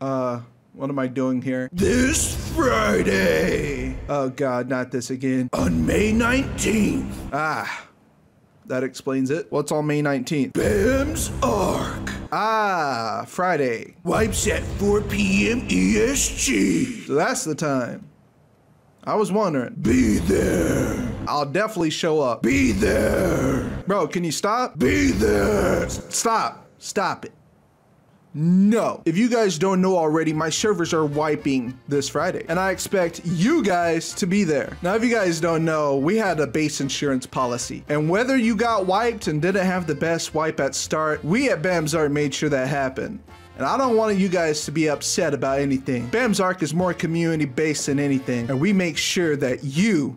What am I doing here? This Friday! Oh God, not this again. On May 19th. Ah, that explains it. What's on May 19th? BAMSARK. Ah, Friday. Wipes at 4 p.m. EST. So that's the time. I was wondering. Be there. I'll definitely show up. Be there. Bro, can you stop? Be there. Stop. Stop it. No. If you guys don't know already, my servers are wiping this Friday, and I expect you guys to be there. Now, if you guys don't know, we had a base insurance policy, and whether you got wiped and didn't have the best wipe at start, we at BAMSARK made sure that happened. And I don't want you guys to be upset about anything. BAMSARK is more community-based than anything, and we make sure that you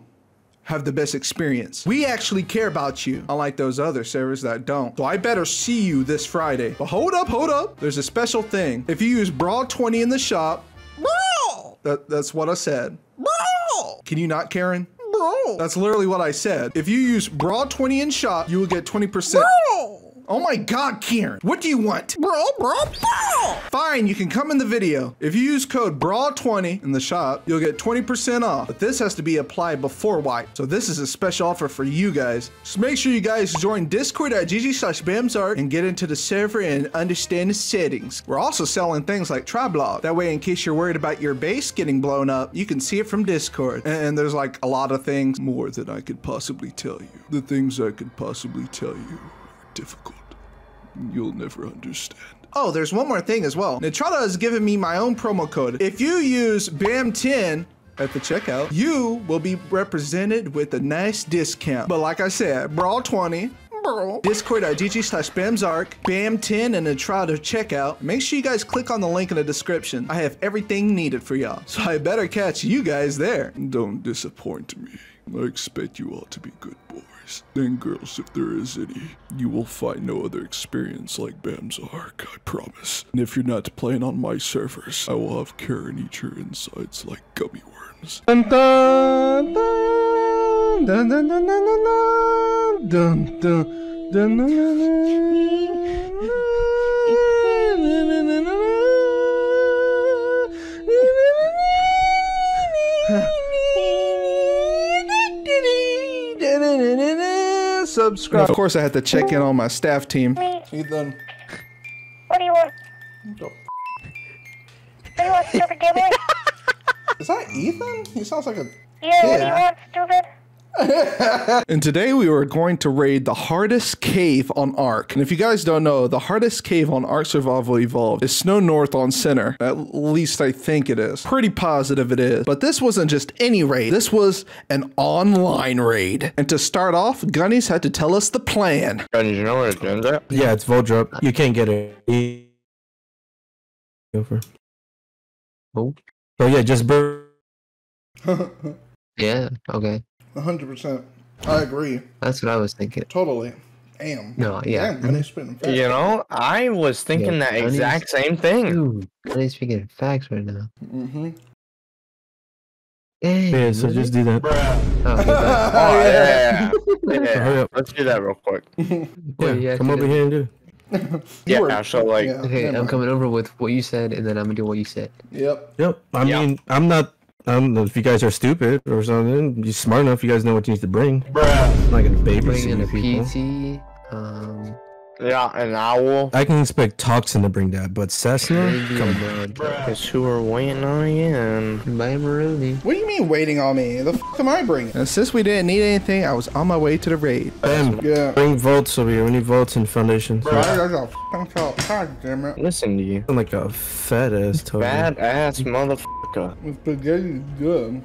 have the best experience. We actually care about you, unlike those other servers that don't. So I better see you this Friday. But hold up, hold up. There's a special thing. If you use Brawl20 in the shop, Brawl. That's what I said. Brawl. Can you not, Karen? Brawl. That's literally what I said. If you use Brawl20 in shop, you will get 20%. Brawl. Oh my God, Karen. What do you want? Brawl, brawl, brawl. Fine, you can come in the video. If you use code BRAWL20 in the shop, you'll get 20% off. But this has to be applied before wipe. So this is a special offer for you guys. Just make sure you guys join Discord.gg/BAMSARK and get into the server and understand the settings. We're also selling things like Triblog. That way, in case you're worried about your base getting blown up, you can see it from Discord. And there's like a lot of things more than I could possibly tell you. The things I could possibly tell you. Difficult. You'll never understand. Oh, there's one more thing as well. Nitrado has given me my own promo code. If you use BAM10 at the checkout, you will be represented with a nice discount. But like I said, Brawl20, Discord.gg/BAMSARK, BAM10, and Nitrado checkout. Make sure you guys click on the link in the description. I have everything needed for y'all, so I better catch you guys there. Don't disappoint me. I expect you all to be good boys and girls if there is any. You will find no other experience like BAMSARK, I promise. And if you're not playing on my servers, I will have Karen eat your insides like gummy worms. Dun dun dun dun dun dun dun dun dun dun dun. Subscribe. And of course, I had to check in on my staff team. Ethan. What do you want? Oh. What do you want, stupid giveaway? Is that Ethan? He sounds like a Yeah, what do you want, stupid? And today we were going to raid the hardest cave on Ark. And if you guys don't know, the hardest cave on Ark Survival Evolved is Snow North on Center. At least I think it is. Pretty positive it is. But this wasn't just any raid. This was an online raid. And to start off, Gunnies had to tell us the plan. Gunnies, you know where it's at? Yeah, it's Voldrup. You can't get it. Over. Oh. So yeah, just burn. Yeah, okay. 100%. I agree. That's what I was thinking. Totally. Damn. No, yeah. Damn, Gunny's spitting facts. You know, I was thinking that Gunny's exact same thing. Dude, Gunny's speaking facts right now. Mm-hmm. Yeah, so just do that. Oh, yeah. Hurry up. Let's do that real quick. Yeah, come over here and do it. Yeah, so like... Yeah, okay, I'm coming over with what you said, and then I'm going to do what you said. Yep. Yep. I mean, I'm not... I don't know if you guys are stupid or something. You're smart enough. You guys know what you need to bring. Bruh. Like a baby. Bring in a PT. Yeah, an owl. I can expect Toxin to bring that, but Cessna? Come on. Because who are waiting on you? By Rudy. What do you mean waiting on me? The f am I bringing? And since we didn't need anything, I was on my way to the raid. Bam. Yeah. Bring vaults over here. We need vaults and foundations. Bruh, I got a f***ing God damn it. Listen to you. I'm like a fat ass toad. Fat ass motherfucker. Spaghetti's good.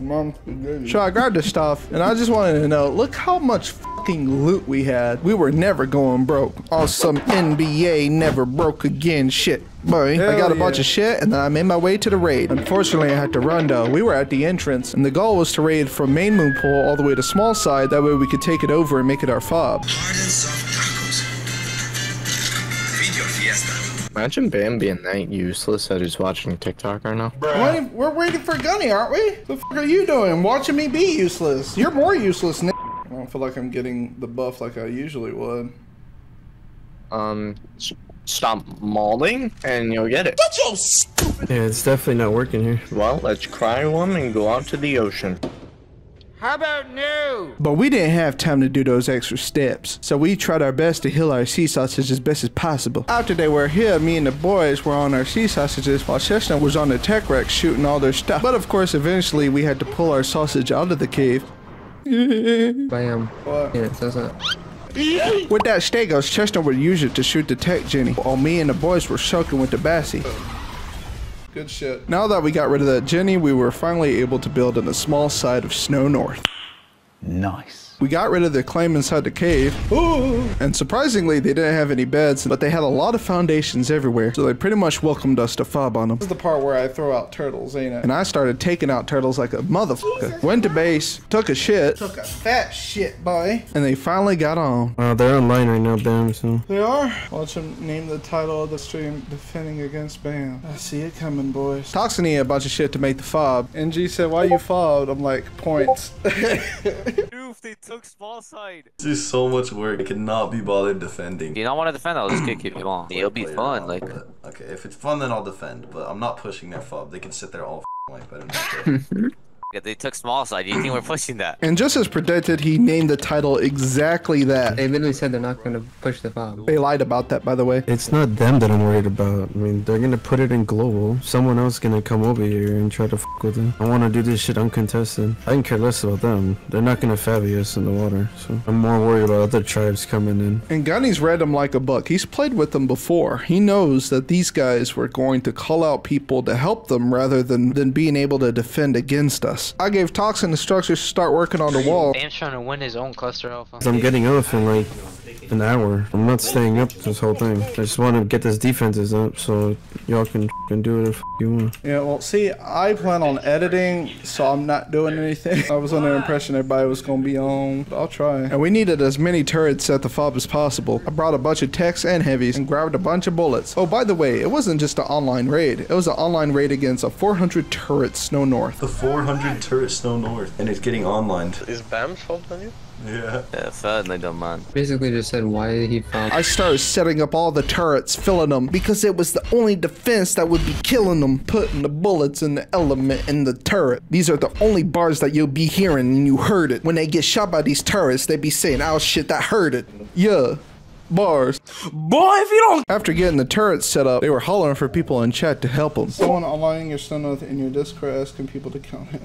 Mom's spaghetti. So I grabbed the stuff, and I just wanted to know, look how much fucking loot we had. We were never going broke. On some NBA never broke again shit. Boy, I got a bunch of shit, and then I made my way to the raid. Unfortunately, I had to run, though. We were at the entrance, and the goal was to raid from Main Moon Pool all the way to Small Side. That way we could take it over and make it our fob. Imagine Bam being that useless that he's watching TikTok right now. We're waiting for Gunny, aren't we? The fuck are you doing? Watching me be useless. You're more useless now. I don't feel like I'm getting the buff like I usually would. stop mauling and you'll get it. That's all stupid. Yeah, it's definitely not working here. Well, let's cry one and go out to the ocean. How about new? But we didn't have time to do those extra steps, so we tried our best to heal our sea sausages as best as possible. After they were healed, me and the boys were on our sea sausages while Chestnut was on the tech rack shooting all their stuff. But of course, eventually we had to pull our sausage out of the cave. Bam. What? Yeah, that's it. With that Stegos, Chestnut would use it to shoot the tech Jenny, while me and the boys were soaking with the Bassie. Good shit. Now that we got rid of that Jenny, we were finally able to build on the small side of Snow North. Nice. We got rid of the claim inside the cave. Ooh. And surprisingly, they didn't have any beds, but they had a lot of foundations everywhere, so they pretty much welcomed us to fob on them. This is the part where I throw out turtles, ain't it? And I started taking out turtles like a motherfucker. Went to base, took a shit. Took a fat shit, boy. And they finally got on. They're online right now, BAM, so. They are? Watch them name the title of the stream, Defending Against BAM. I see it coming, boys. Toxiny a bunch of shit to make the fob. NG said, why you fobbed? I'm like, points. Oof, they took small side. This is so much work. I cannot be bothered defending. You don't want to defend, I'll just kick you on. It'll be fun, like. Okay, if it's fun, then I'll defend, but I'm not pushing their fob. They can sit there all like that. Yeah, they took small side. Do you think we're pushing that? And just as predicted, he named the title exactly that. They literally said they're not going to push the fob. They lied about that, by the way. It's not them that I'm worried about. I mean, they're going to put it in global. Someone else is going to come over here and try to fuck with them. I want to do this shit uncontested. I can care less about them. They're not going to favy us in the water. So I'm more worried about other tribes coming in. And Gunny's read them like a book. He's played with them before. He knows that these guys were going to call out people to help them rather than being able to defend against us. I gave Toxin the structures to start working on the wall. Bam's trying to win his own cluster alpha. I'm getting up in like an hour. I'm not staying up this whole thing. I just want to get these defenses up so y'all can do it if you want. Yeah, well, see, I plan on editing, so I'm not doing anything. I was under the impression everybody was going to be on, but I'll try. And we needed as many turrets at the fob as possible. I brought a bunch of techs and heavies and grabbed a bunch of bullets. Oh, by the way, it wasn't just an online raid. It was an online raid against a 400 turret Snow North. The 400 turret Snow North, and it's getting online. Is BAM fault on you? Yeah. Yeah, certainly don't mind. Basically just said why did he found. I started setting up all the turrets, filling them, because it was the only defense that would be killing them, putting the bullets in the element in the turret. These are the only bars that you'll be hearing, and you heard it. When they get shot by these turrets, they be saying, oh shit, that hurt it. Yeah. Bars. Boy, if you don't. After getting the turrets set up, they were hollering for people in chat to help them. Someone online your Snow North in your Discord asking people to count it.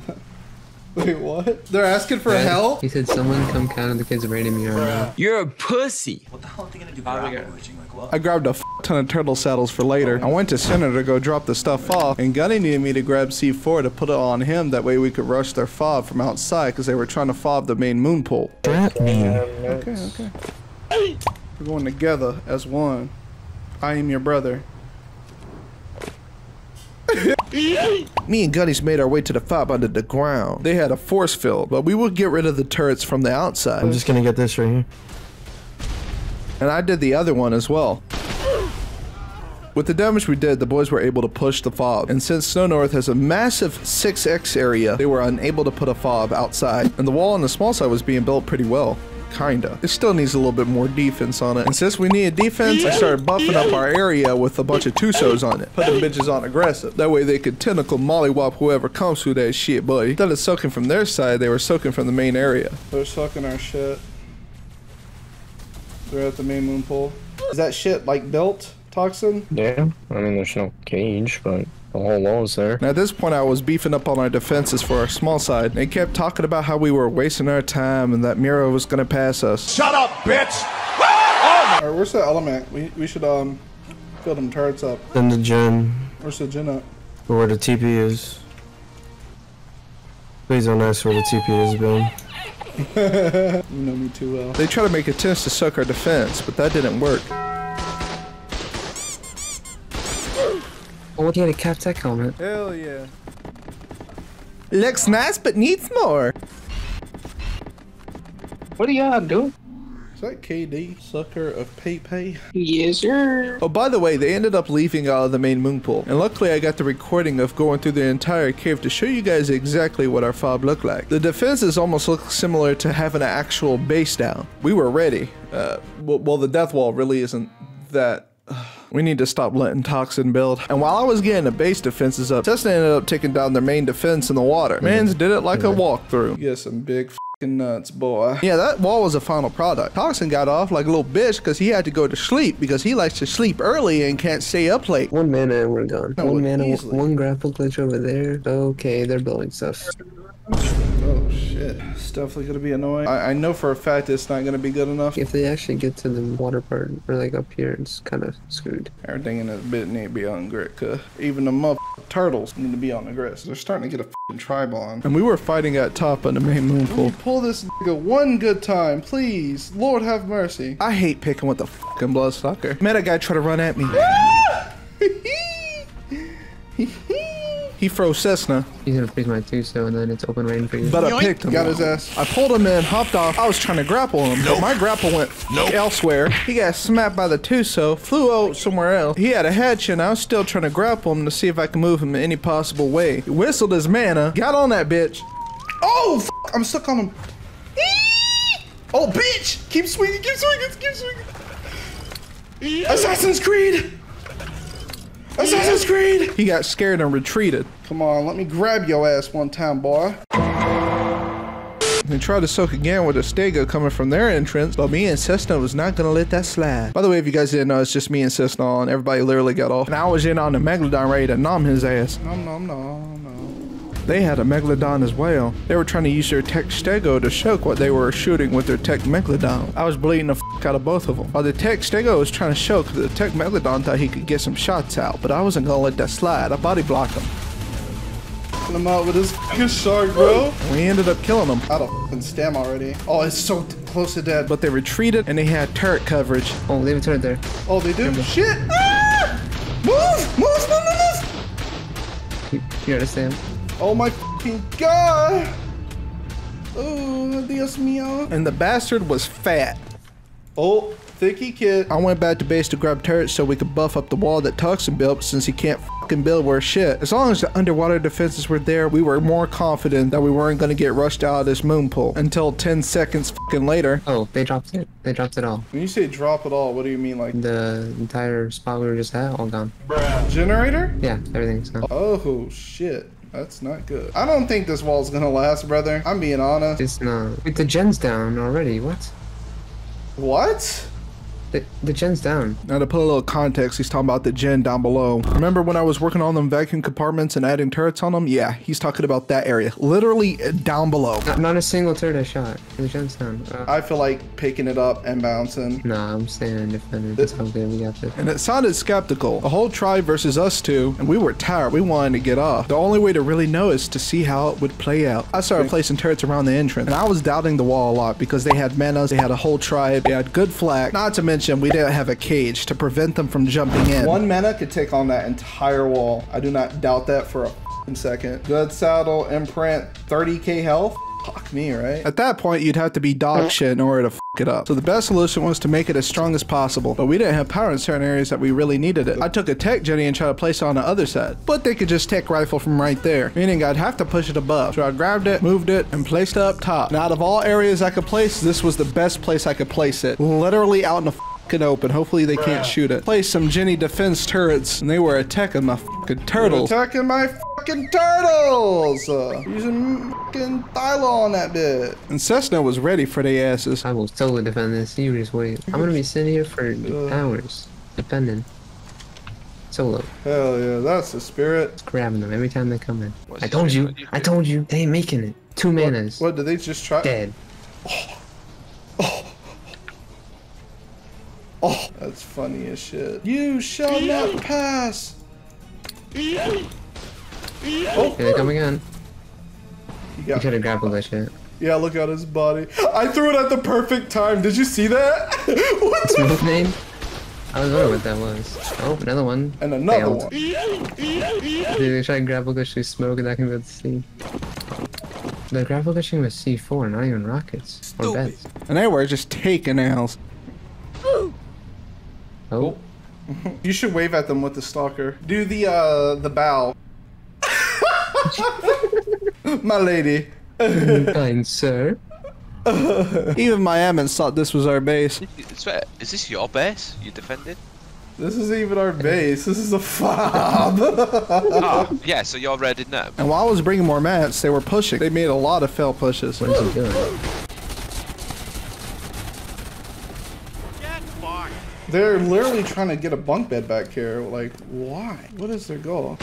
Wait, what? They're asking for help? He said, someone come count the kids of random here. Yeah. You're a pussy. What the hell are they gonna do? I grabbed a ton of turtle saddles for later. I went to Center to go drop the stuff off, and Gunny needed me to grab C4 to put it on him. That way we could rush their fob from outside because they were trying to fob the main moon pool. Okay, okay. We're going together as one. I am your brother. Me and Gunnies made our way to the fob under the ground. They had a force field, but we would get rid of the turrets from the outside. I'm just gonna get this right here. And I did the other one as well. With the damage we did, the boys were able to push the fob. And since Snow North has a massive 6x area, they were unable to put a fob outside. And the wall on the small side was being built pretty well. Kinda. It still needs a little bit more defense on it. And since we needed defense, I started buffing up our area with a bunch of Tusos on it. Put the bitches on aggressive. That way they could tentacle mollywop whoever comes through that shit, buddy. Instead of soaking from their side, they were soaking from the main area. They're soaking our shit. They're at the main moon pool. Is that shit like built, Toxin? Yeah. I mean, there's no cage, but the whole wall is there. Now, at this point, I was beefing up on our defenses for our small side. They kept talking about how we were wasting our time and that Mira was gonna pass us. Shut up, bitch! Oh! Alright, where's the element? We should fill them turrets up. Then the gen. Where's the gen up? Where the TP is. Please don't ask where the TP is, Bill. You know me too well. They try to make attempts to suck our defense, but that didn't work. Oh, he had a cap tech helmet. Hell yeah. Looks nice, but needs more. What are y'all doing? Is that KD, sucker of Pepe? Yes, sir. Oh, by the way, they ended up leaving out of the main moon pool. And luckily, I got the recording of going through the entire cave to show you guys exactly what our fob looked like. The defenses almost look similar to having an actual base down. We were ready. Well, the death wall really isn't that We need to stop letting Toxin build. And while I was getting the base defenses up, Cessna ended up taking down their main defense in the water. Mans did it like a walkthrough. Get some big f***ing nuts, boy. Yeah, that wall was a final product. Toxin got off like a little bitch because he had to go to sleep because he likes to sleep early and can't stay up late. 1 mana and we're done. No, 1 mana, 1 grapple glitch over there. Okay, they're building stuff. Oh shit, it's definitely gonna be annoying. I know for a fact it's not gonna be good enough. If they actually get to the water part, or like up here, it's kind of screwed. Everything in this bit need to be on grit, cause even the motherfucking turtles need to be on the grit. So they're starting to get a fucking tribe on. And we were fighting at top on the main moon pool. Pull this nigga one good time, please. Lord have mercy. I hate picking with the fucking bloodsucker. Met a guy try to run at me. He froze Cessna. He's gonna freeze my Tuso and then it's open range for you. But I picked him. Got his ass. I pulled him in, hopped off. I was trying to grapple him. Nope. But my grapple went elsewhere. He got smacked by the Tuso, flew out somewhere else. He had a hatchet and I was still trying to grapple him to see if I could move him in any possible way. He whistled his mana, got on that bitch. Oh, f I'm stuck on him. Eee! Oh, bitch! Keep swinging, keep swinging, keep swinging. Yeah. Assassin's Creed! Assassin's Creed! He got scared and retreated. Come on, let me grab your ass one time, boy. They tried to soak again with a Stego coming from their entrance, but me and Cessna was not gonna let that slide. By the way, if you guys didn't know, it's just me and Cessna on. Everybody literally got off. And I was in on the Megalodon raid to nom his ass. Nom nom nom nom. They had a Megalodon as well. They were trying to use their Tech Stego to choke what they were shooting with their Tech Megalodon. I was bleeding the out of both of them. While the Tech Stego was trying to show because the Tech Megalodon thought he could get some shots out, but I wasn't gonna let that slide. I body blocked him. I'm out with this fucking shark, bro. We ended up killing him. I don't fucking stam already. Oh, it's so close to dead. But they retreated and they had turret coverage. Oh, they have a turret there. Oh, they do? Shit! Ah! Move! Move! Move! Move! You understand? Oh my fucking god! Oh, Dios mío. And the bastard was fat. Oh, thicky kid. I went back to base to grab turrets so we could buff up the wall that Toxin built since he can't fucking build worth shit. As long as the underwater defenses were there, we were more confident that we weren't gonna get rushed out of this moon pool until 10 seconds fucking later. Oh, they dropped it. They dropped it all. When you say drop it all, what do you mean? Like the entire spot we were just at, all gone. Bruh. Generator? Yeah, everything's gone. Oh shit. That's not good. I don't think this wall's gonna last, brother. I'm being honest. It's not. Wait, the gen's down already. What? What? The gen's down. Now to put a little context, he's talking about the gen down below. Remember when I was working on them vacuum compartments and adding turrets on them? Yeah, he's talking about that area. Literally down below. Not a single turret I shot. The gen's down. I feel like picking it up and bouncing. Nah, I'm staying independent. That's how good we got this. And it sounded skeptical. A whole tribe versus us two, and we were tired. We wanted to get off. The only way to really know is to see how it would play out. I started placing turrets around the entrance, and I was doubting the wall a lot because they had manas, they had a whole tribe, they had good flak. Not to mention we didn't have a cage to prevent them from jumping in. 1 mana could take on that entire wall. I do not doubt that for a second. Good saddle, imprint, 30k health. Fuck me, right? At that point, you'd have to be dog shit in order to fuck it up. So the best solution was to make it as strong as possible, but we didn't have power in certain areas that we really needed it. I took a Tech Jenny and tried to place it on the other side, but they could just Tech Rifle from right there, meaning I'd have to push it above. So I grabbed it, moved it, and placed it up top. And out of all areas I could place, this was the best place I could place it. Literally out in the fucking open. Hopefully they can't shoot it. Placed some Jenny defense turrets, and they were attacking my fucking turtles. They were attacking my fucking turtles! Using fucking Thylo on that bit. And Cessna was ready for their asses. I will totally defend this. You just wait. I'm gonna be sitting here for hours defending. Solo. Hell yeah, that's the spirit. It's grabbing them every time they come in. What's I told you. I told you. They ain't making it. 2 manas. What did they just try? Dead. Oh. Oh. Oh. That's funny as shit. You shall not pass. Oh. Here they come again. You could have grappled that shit. Yeah, look at his body. I threw it at the perfect time. Did you see that? What's his name? I don't know what that was. Oh, another one. And another one. Dude, they tried grapple glitching smoke and that can go to C. The grapple glitching was C4, not even rockets. Stupid. Or beds. And they were just taking L's. Oh. You should wave at them with the stalker. Do the bow. My lady. Kind sir. Even my admins thought this was our base. Is this your base you defended? This isn't even our base. This is a fob. Oh, yeah, so you're ready now. And while I was bringing more mats, they were pushing. They made a lot of fail pushes. What is he doing? Get fucked. They're literally trying to get a bunk bed back here. Like, why? What is their goal?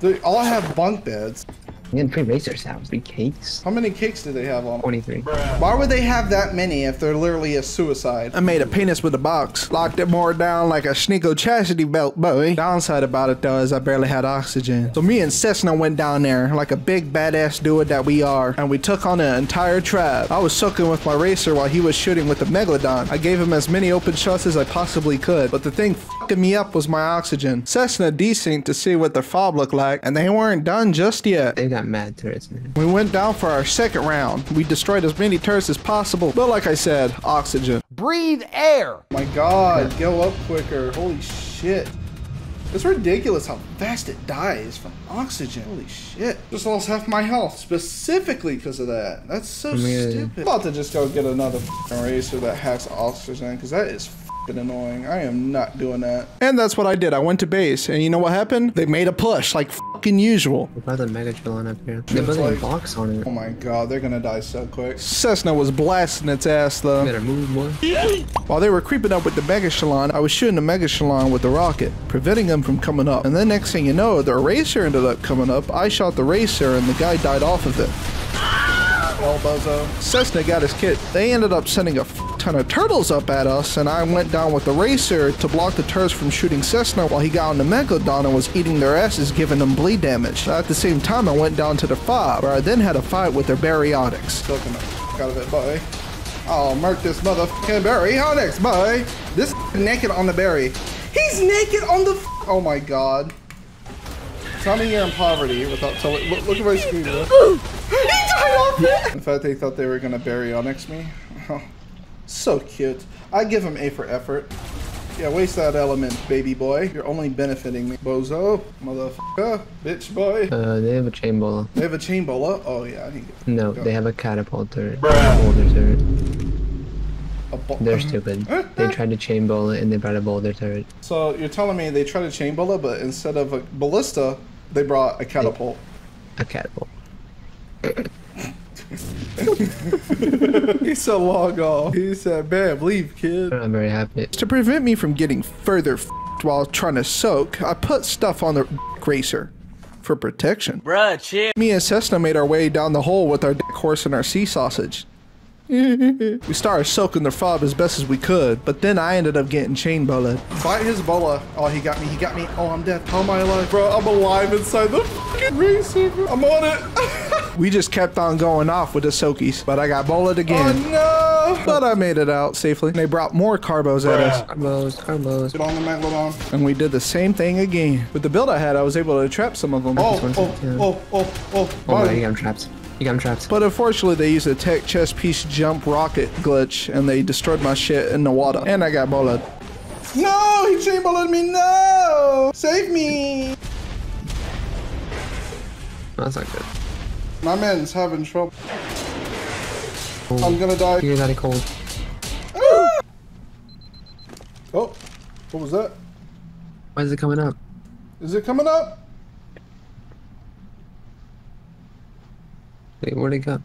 They all have bunk beds. And free racer sounds. Free cakes. How many cakes do they have on? 23. Why would they have that many if they're literally a suicide? I made a penis with a box. Locked it more down like a Sneeko chastity belt, boy. Downside about it though is I barely had oxygen. So me and Cessna went down there like a big badass dude that we are, and we took on an entire tribe. I was sucking with my racer while he was shooting with the Megalodon. I gave him as many open shots as I possibly could, but the thing fucking me up was my oxygen. Cessna desynced to see what their fob looked like, and they weren't done just yet. They got mad turrets, man. We went down for our second round. We destroyed as many turrets as possible, but like I said, oxygen. Breathe air! My god, go up quicker. Holy shit. It's ridiculous how fast it dies from oxygen. Holy shit. Just lost half my health specifically because of that. That's so stupid. I'm about to just go get another f***ing racer that hacks oxygen because that is f***ing annoying. I am not doing that. And that's what I did. I went to base, and you know what happened? They made a push like usual. They brought a Megatron up here. They put a box on it. Oh my god, they're gonna die so quick. Cessna was blasting its ass though. Better move, boy. While they were creeping up with the Megatron, I was shooting the Megatron with the rocket, preventing them from coming up. And then next thing you know, the racer ended up coming up. I shot the racer and the guy died off of it. Well, bozo. Cessna got his kit. They ended up sending a ton of turtles up at us, and I went down with the racer to block the turtles from shooting Cessna while he got on the Megalodon and was eating their asses, giving them bleed damage. At the same time, I went down to the fob, where I then had a fight with their baryonyx. Soaking the f*** out of it, boy. I'll murk this motherfucking baryonyx, boy. This naked on the berry. He's naked on the f***. Oh my god. It's not a year in poverty without telling. Look at my screen. He died off it! In fact, they thought they were gonna baryonyx me. So cute. I give him A for effort. Yeah, waste that element, baby boy. You're only benefiting me, bozo. Motherfucker. Bitch boy. They have a chain bola. They have a chain bola? Oh, yeah. I think no, go. They have a catapult turret. A boulder turret. They're stupid. They tried to chain bola and they brought a boulder turret. So, you're telling me they tried to chain bola, but instead of a ballista, they brought a catapult. A catapult. He's so long off. He said, "Bam, leave, kid." I'm very happy. To prevent me from getting further f***ed while trying to soak, I put stuff on the racer for protection. Bruh, chill. Me and Cessna made our way down the hole with our dick horse and our sea sausage. We started soaking their fob as best as we could, but then I ended up getting chain bola. Bite his bola. Oh, he got me. He got me. Oh, I'm dead. How am I alive? Bro, I'm alive inside the f***ing racer. I'm on it. We just kept on going off with the soakies, but I got bola'd again. Oh, no. But I made it out safely. And they brought more carbos at us. Carbos. Get on the Megalodon. And we did the same thing again. With the build I had, I was able to trap some of them. Oh, you got traps. You got him trapped. But unfortunately, they used a tech chest piece jump rocket glitch, and they destroyed my shit in the water. And I got bola'd. No! He chain bola'd me! No! Save me! That's not good. My man's having trouble. Oh. I'm gonna die. You're not cold. Ah! Oh! What was that? Why is it coming up? Is it coming up? Wait, where'd it go?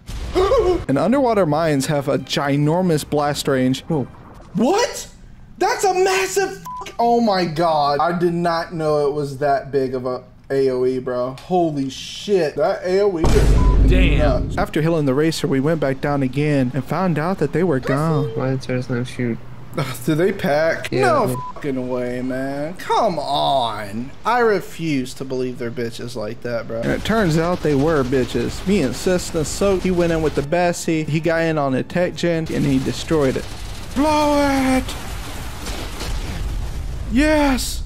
And underwater mines have a ginormous blast range. Whoa. What? That's a massive oh my god. I did not know it was that big of a AoE, bro. Holy shit. That AoE is damn. Nuts. After healing the racer, we went back down again and found out that they were gone. Why did Terrence not shoot? Do they pack? Yeah, no fucking way, man. Come on. I refuse to believe they're bitches like that, bro. And it turns out they were bitches. Me and Cessna soaked. He went in with the Bessie. He got in on the tech gen, and he destroyed it. Blow it! Yes!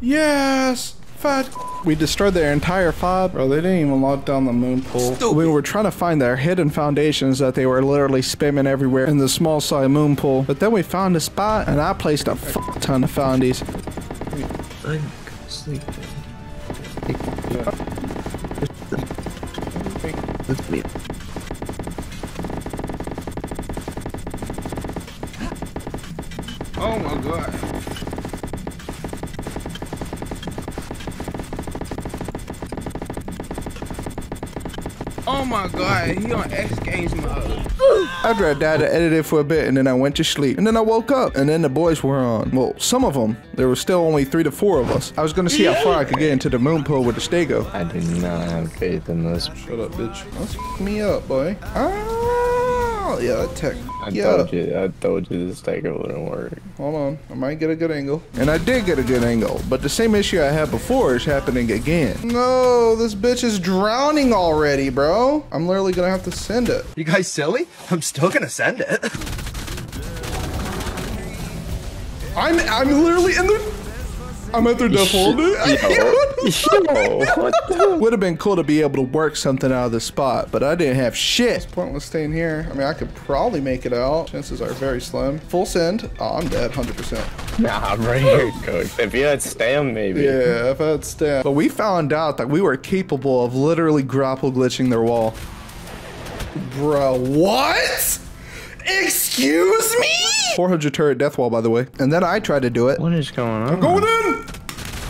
Yes! Fat. We destroyed their entire fob. Bro, they didn't even lock down the moon pool. Stupid. We were trying to find their hidden foundations that they were literally spamming everywhere in the small side moon pool. But then we found a spot and I placed a fuck ton of foundies. I'm sleeping. With me. Oh my god. Oh my God, he on X Games mode. After I died, I edited for a bit and then I went to sleep. And then I woke up and then the boys were on. Well, some of them. There were still only 3 to 4 of us. I was gonna see how far I could get into the moon pool with the Stego. I did not have faith in this. Shut up, bitch. Don't fuck me up, boy. Oh, yeah, tech. I told you this Stego wouldn't work. Hold on, I might get a good angle. And I did get a good angle, but the same issue I had before is happening again. No, this bitch is drowning already, bro. I'm literally gonna have to send it. You guys silly? I'm still gonna send it. I'm literally in the... I'm at their death hole, dude. Yo, would have been cool to be able to work something out of this spot, but I didn't have shit. It's pointless staying here. I mean, I could probably make it out. Chances are very slim. Full send. Oh, I'm dead, 100%. Nah, I'm right here. If you had stam, maybe. Yeah, if I had stam. But we found out that we were capable of literally grapple glitching their wall. Bro, what? Excuse me? 400 turret death wall, by the way. And then I tried to do it. What is going on? I'm going in!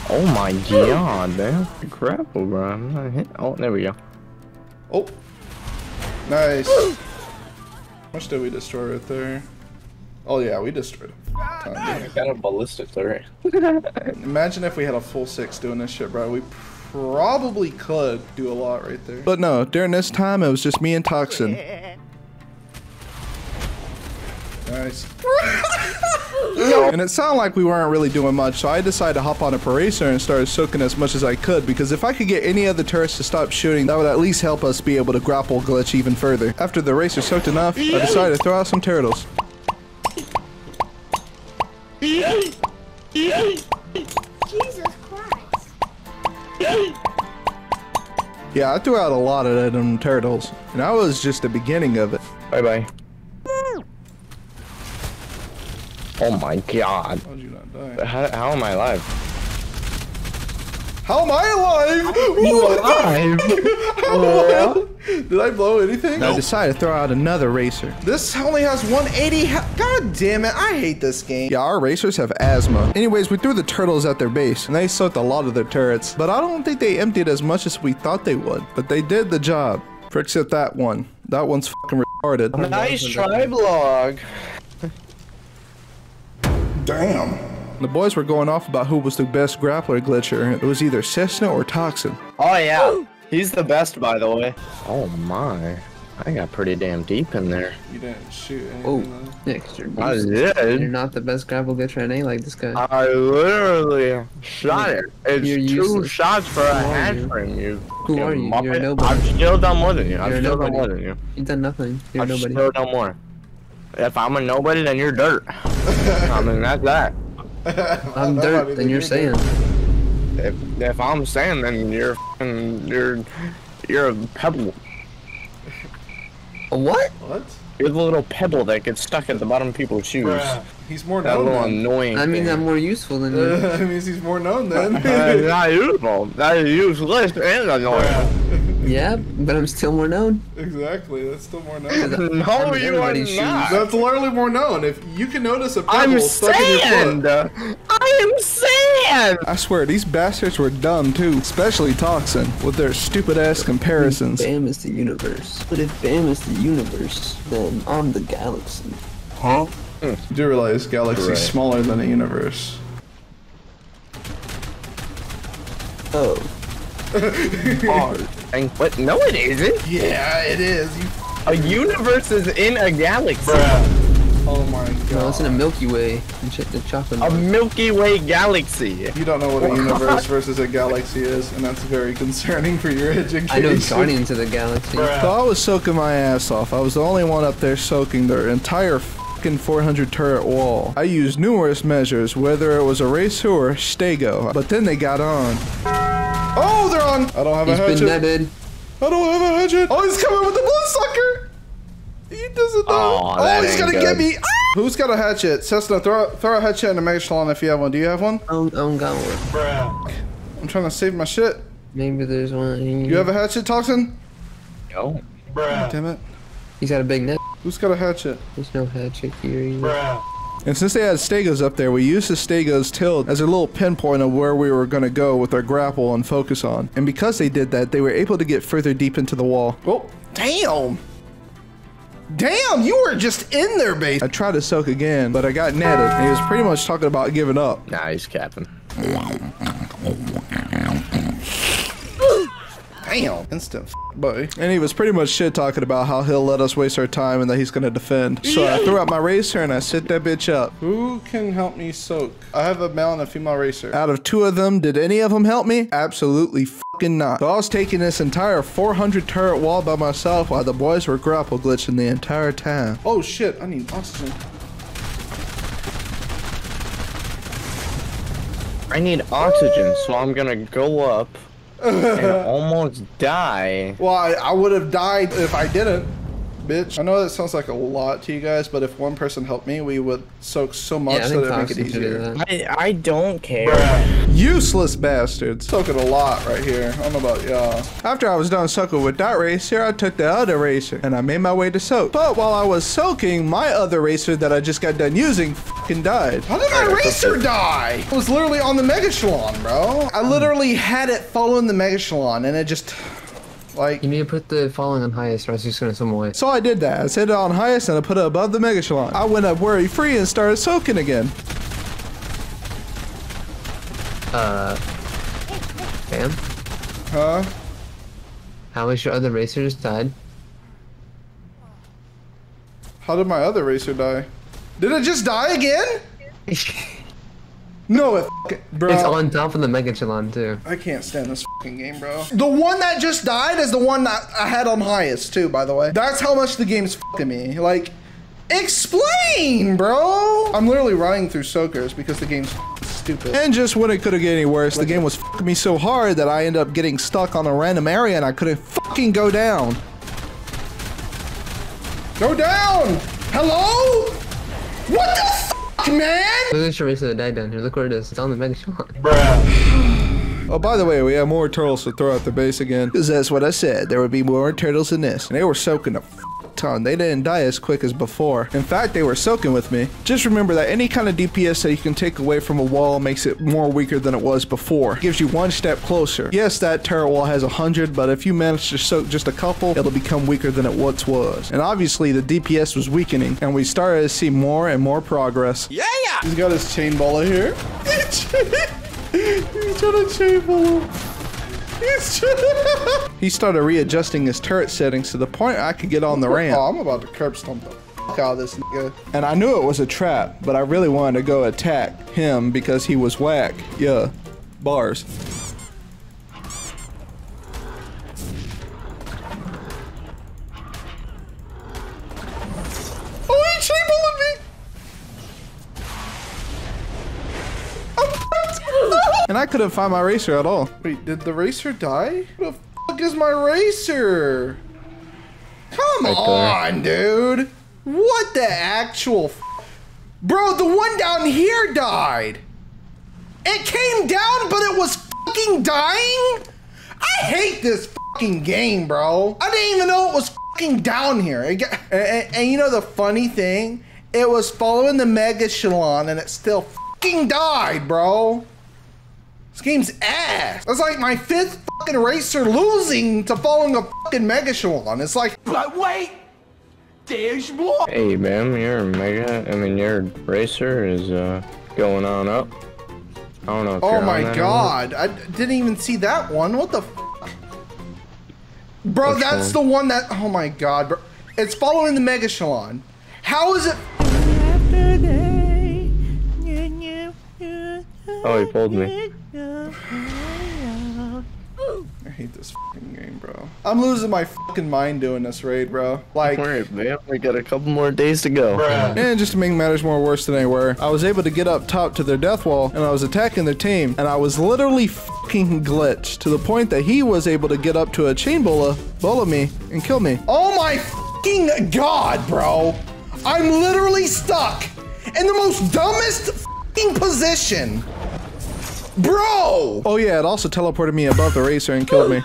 Oh my God, man. Grapple, bro. I'm not hit. Oh, there we go. Oh. Nice. How much did we destroy right there? Oh yeah, we destroyed it. I got a ballistic turret. Imagine if we had a full 6 doing this shit, bro. We probably could do a lot right there. But no, during this time, it was just me and Toxin. Nice. And it sounded like we weren't really doing much, so I decided to hop on a paracer and started soaking as much as I could, because if I could get any other turrets to stop shooting, that would at least help us be able to grapple glitch even further. After the racer soaked enough, I decided to throw out some turtles. Jesus Christ. Yeah, I threw out a lot of them turtles, and that was just the beginning of it. Bye-bye. Oh my God. How did you not die? How am I alive? How am I alive? You alive? Did I blow anything? No. I decided to throw out another racer. This only has 180. God damn it. I hate this game. Yeah, our racers have asthma. Anyways, we threw the turtles at their base and they soaked a lot of their turrets, but I don't think they emptied as much as we thought they would, but they did the job. For except that one. That one's fucking retarded. Nice try, Blog. Damn. The boys were going off about who was the best grappler glitcher. It was either Cessna or Toxin. Oh yeah, he's the best, by the way. Oh my, I got pretty damn deep in there. You didn't shoot anything. Oh, Nick, you're not the best grapple glitcher in A like this guy. I literally shot it. It's 2 shots for a hand frame, you. Who are you? You're a nobody. I've still done more than you. I've still done more than you. You've done nothing. You're a nobody. I've still done more. If I'm a nobody, then you're dirt. I mean, that's that. I'm dirt, then you're sand. If I'm sand, then you're a pebble. A what? What? You're the little pebble that gets stuck at the bottom of people's shoes. Bruh, he's more known. That little annoying. I mean, I'm more useful than you. That means he's more known then. Not useful. That is useless and annoying. Yeah, but I'm still more known. Exactly, that's still more known. No, you are not. That's literally more known. If you can notice a pebble stuck in your foot. I am sand! I swear, these bastards were dumb too, especially Toxin, with their stupid ass comparisons. BAM is the universe. But if BAM is the universe, then I'm the galaxy. Huh? Mm. You do realize galaxy's right. Smaller than the universe. Oh. But no, it isn't. Yeah, it is. A universe is in a galaxy. Bruh. Oh my God. No, it's in a Milky Way. A Milky Way galaxy. You don't know what a universe versus a galaxy is, and that's very concerning for your education. I know Guardians of the Galaxy. Bruh. So I was soaking my ass off. I was the only one up there soaking their entire 400 turret wall. I used numerous measures, whether it was a racer or a Stego, but then they got on. Oh, they're on! I don't have a hatchet. He's been netted. I don't have a hatchet. Oh, he's coming with the blue sucker! He doesn't know. Oh, he's gonna get me. Ah! Who's got a hatchet? Cessna, throw a hatchet in the Megatron if you have one. Do you have one? I don't got one. I'm trying to save my shit. Maybe there's one. You have a hatchet, Toxin? No. Bruh. Damn it. He's got a big net. Who's got a hatchet? There's no hatchet here either. Bruh. And since they had stegos up there, we used the stegos tilt as a little pinpoint of where we were going to go with our grapple and focus on. And because they did that, they were able to get further deep into the wall. Oh, damn! Damn, you were just in there, base. I tried to soak again, but I got netted. And he was pretty much talking about giving up. Nah, he's capping. Damn, instant buddy. And he was pretty much shit talking about how he'll let us waste our time and that he's gonna defend. So I threw out my racer and I set that bitch up. Who can help me soak? I have a male and a female racer. Out of two of them, did any of them help me? Absolutely fucking not. So I was taking this entire 400 turret wall by myself while the boys were grapple glitching the entire time. Oh shit, I need oxygen. I need oxygen, so I'm gonna go up and almost die. Well, I would have died if I didn't, bitch. I know that sounds like a lot to you guys, but if one person helped me, we would soak so much that it would make it easier. I don't care. Useless bastards. Soaking a lot right here. I don't know about y'all. After I was done soaking with that racer, I took the other racer and I made my way to soak. But while I was soaking, my other racer that I just got done using fucking died. How did my racer die? It was literally on the mega shalon, bro. I literally had it following the mega shalon and it just... Like, you need to put the following on highest or else it's gonna swim away. So I did that. I set it on highest and I put it above the mega shalon. I went up worry free and started soaking again. Bam? Huh? How was your other racer just died? How did my other racer die? Did it just die again? No, bro. It's on top of the mega shalon too. I can't stand this game, bro. The one that just died is the one that I had on highest too, by the way. That's how much the game's fucking me. Like, explain, bro. I'm literally running through soakers because the game's stupid. And just when it could have get any worse, like, the game was fucking me so hard that I ended up getting stuck on a random area and I couldn't fucking go down. Go down. Hello? What the fuck? Man! Look at this racer that died down here. Look where it is. It's on the mega shalon. Bruh. Oh, by the way, we have more turtles to throw at the base again. Because that's what I said. There would be more turtles in this. And they were soaking a ton. They didn't die as quick as before. In fact, they were soaking with me. Just remember that any kind of DPS that you can take away from a wall makes it more weaker than it was before. It gives you one step closer. Yes, that turret wall has 100, but if you manage to soak just a couple, it'll become weaker than it once was. And obviously the DPS was weakening and we started to see more and more progress. Yeah! He's got his chain ball here. He's trying to chain ball. He started readjusting his turret settings to the point I could get on the ramp. Oh, I'm about to curb stomp the fuck out of this nigga. And I knew it was a trap, but I really wanted to go attack him because he was whack. Yeah, bars. Oh, he chain bullet me! And I couldn't find my racer at all. Wait, did the racer die? Who the fuck is my racer? Come on, dude. What the actual f Bro, the one down here died. It came down, but it was fucking dying? I hate this fucking game, bro. I didn't even know it was fucking down here. And you know the funny thing? It was following the mega shalon and it still fucking died, bro. This game's ass. That's like my 5th fucking racer losing to following a fucking mega shalon. It's like, but wait, there's more. Hey, Bam, your racer is going on up. I don't know if you're on that. Oh my god, I didn't even see that one. What the fuck? Bro, that's the one that, oh my god, bro. It's following the mega shalon. How is it? Oh, he pulled me. I hate this fucking game, bro. I'm losing my fucking mind doing this raid, bro. Like, don't worry, man. We got a couple more days to go. Bruh. And just to make matters more worse than they were, I was able to get up top to their death wall, and I was attacking their team, and I was literally fucking glitched to the point that he was able to get up to a chain bola me, and kill me. Oh my fucking god, bro! I'm literally stuck in the most dumbest fucking position. Bro! Oh yeah, it also teleported me above the racer and killed me.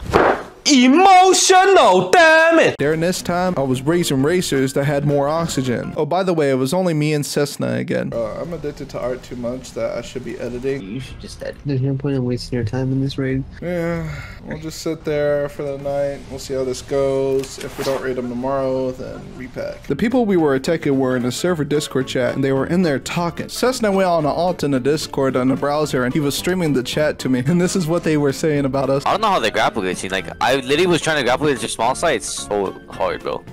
emotional, damn it! During this time, I was raising racers that had more oxygen. Oh, by the way, it was only me and Cessna again. I'm addicted to art too much that I should be editing. You should just edit. There's no point in wasting your time in this raid. Yeah, we'll just sit there for the night. We'll see how this goes. If we don't raid them tomorrow, then repack. The people we were attacking were in a server Discord chat, and they were in there talking. Cessna went on an alt in the Discord on the browser, and he was streaming the chat to me, and this is what they were saying about us. I don't know how they grapple with you. Like, I literally was trying to grapple with your small sites so hard, bro.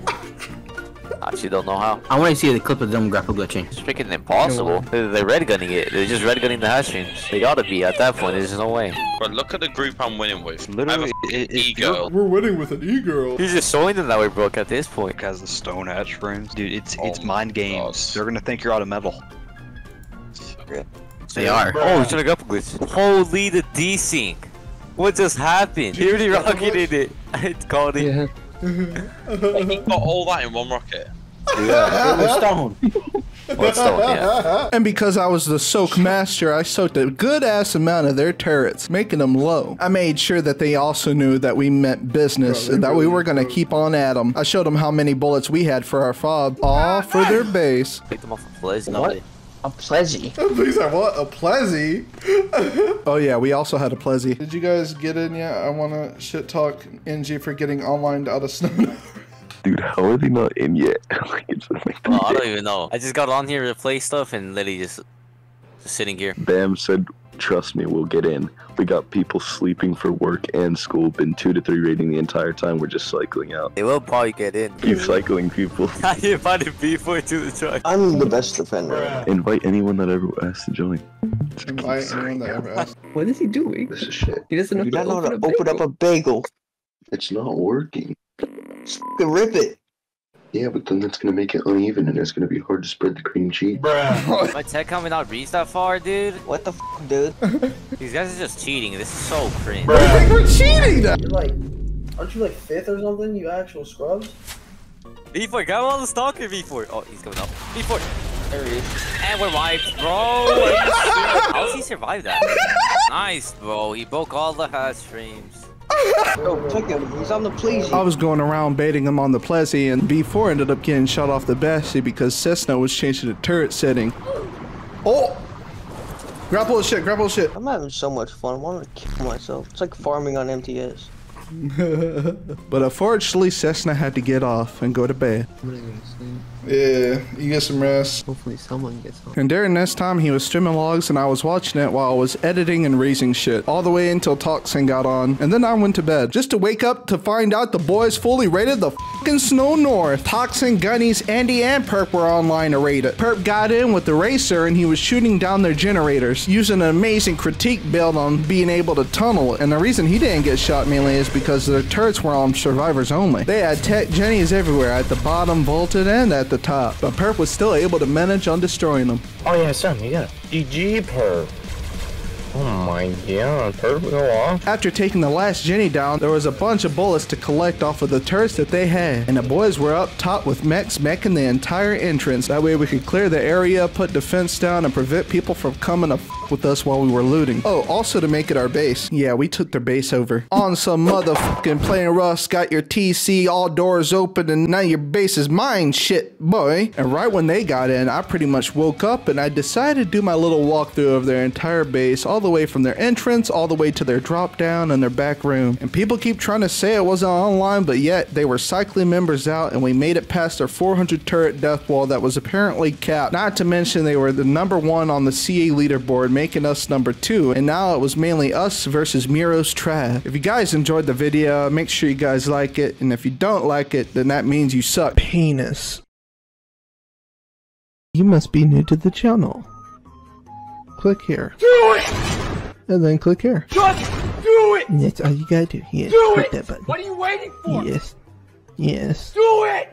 I actually don't know how. I want to see the clip of them grapple glitching. It's freaking impossible. They're red gunning it. They're just red gunning the hash streams. They gotta be at that point. There's no way. But look at the group I'm winning with. Literally, e-girl. We're winning with an e-girl. You're just sewing them that way, bro. At this point, guys, the stone hash streams, dude. It's mind games. God. They're gonna think you're out of metal. They are. Bro. Oh, it's gonna grapple glitch. Holy, the desync. What just happened? He already rocketed it. It's called it. Yeah. He got all that in one rocket. Yeah, with stone. With stone, yeah. And because I was the soak master, I soaked a good ass amount of their turrets, making them low. I made sure that they also knew that we meant business and that we were gonna keep on at them. I showed them how many bullets we had for our fob, all for their base. Pick them off of Blaze. What? A Plezzy. Please, I want a Plezzy. Oh yeah, we also had a Plezzy. Did you guys get in yet? I want to shit talk NG for getting online out of Snow North. Dude, how are they not in yet? Like, it's like oh, I don't even know. I just got on here to play stuff and literally just sitting here. Bam said, trust me, we'll get in. We got people sleeping for work and school, been 2 to 3 raiding the entire time. We're just cycling out. They will probably get in. Keep cycling, people. I invited B4 to the truck. I'm the best defender. Invite anyone that ever asked to join. Invite anyone that ever asked. What is he doing? This is shit. He doesn't know how to open up a bagel. It's not working. Rip it. Yeah, but then that's gonna make it uneven and it's gonna be hard to spread the cream cheese. Bruh. My tech coming out reach that far, dude. What the f, dude? These guys are just cheating. This is so cringe. Bruh. I think we're cheating though. You're like, aren't you like 5th or something, you actual scrubs? V4, grab all the stock in V4. Oh, he's coming up. V4. There he is. And we're wiped, bro. How does he survive that? Nice, bro. He broke all the hash streams. Yo, pick him. He's on the Plezzy. I was going around baiting him on the Plezzy, and B4 ended up getting shot off the Bashy because Cessna was changing the turret setting. Oh! Grapple the shit, grapple the shit. I'm having so much fun. I want to kill myself. It's like farming on MTS. But unfortunately, Cessna had to get off and go to bed. I'm not gonna sleep. Yeah, you get some rest. Hopefully someone gets home. And during this time, he was streaming logs and I was watching it while I was editing and raising shit. All the way until Toxin got on. And then I went to bed. Just to wake up to find out the boys fully raided the fucking Snow North. Toxin, Gunnies, Andy, and Perp were online to raid it. Perp got in with the racer and he was shooting down their generators. Using an amazing critique build on being able to tunnel it. And the reason he didn't get shot mainly is because their turrets were on survivors only. They had tech jennies everywhere. At the bottom, vaulted, and at the top, but Perp was still able to manage on destroying them. Oh yeah, son, you got it. GG, Perp. Oh my god, Perp go off. After taking the last Jenny down, there was a bunch of bullets to collect off of the turrets that they had, and the boys were up top with mechs meching the entire entrance. That way we could clear the area, put defense down, and prevent people from coming to f with us while we were looting. Oh, also to make it our base. Yeah, we took their base over. On some motherfucking playing Rust, got your TC, all doors open, and now your base is mine, shit, boy. And right when they got in, I pretty much woke up, and I decided to do my little walkthrough of their entire base, all the way from their entrance all the way to their drop down and their back room. And people keep trying to say it wasn't online, but yet they were cycling members out, and we made it past their 400 turret death wall that was apparently capped. Not to mention they were the #1 on the CA leaderboard, making us #2, and now it was mainly us versus Miro's Trav. If you guys enjoyed the video, make sure you guys like it, and if you don't like it, then that means you suck penis. You must be new to the channel. Click here. Do it! And then click here. Just do it! And that's all you gotta do. Yes, do click it! That button. What are you waiting for? Yes. Yes. Do it!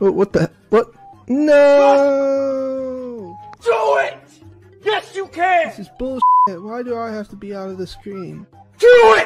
Oh, what the? What? No! Just do it! Yes, you can! This is bullshit. Why do I have to be out of the screen? Do it!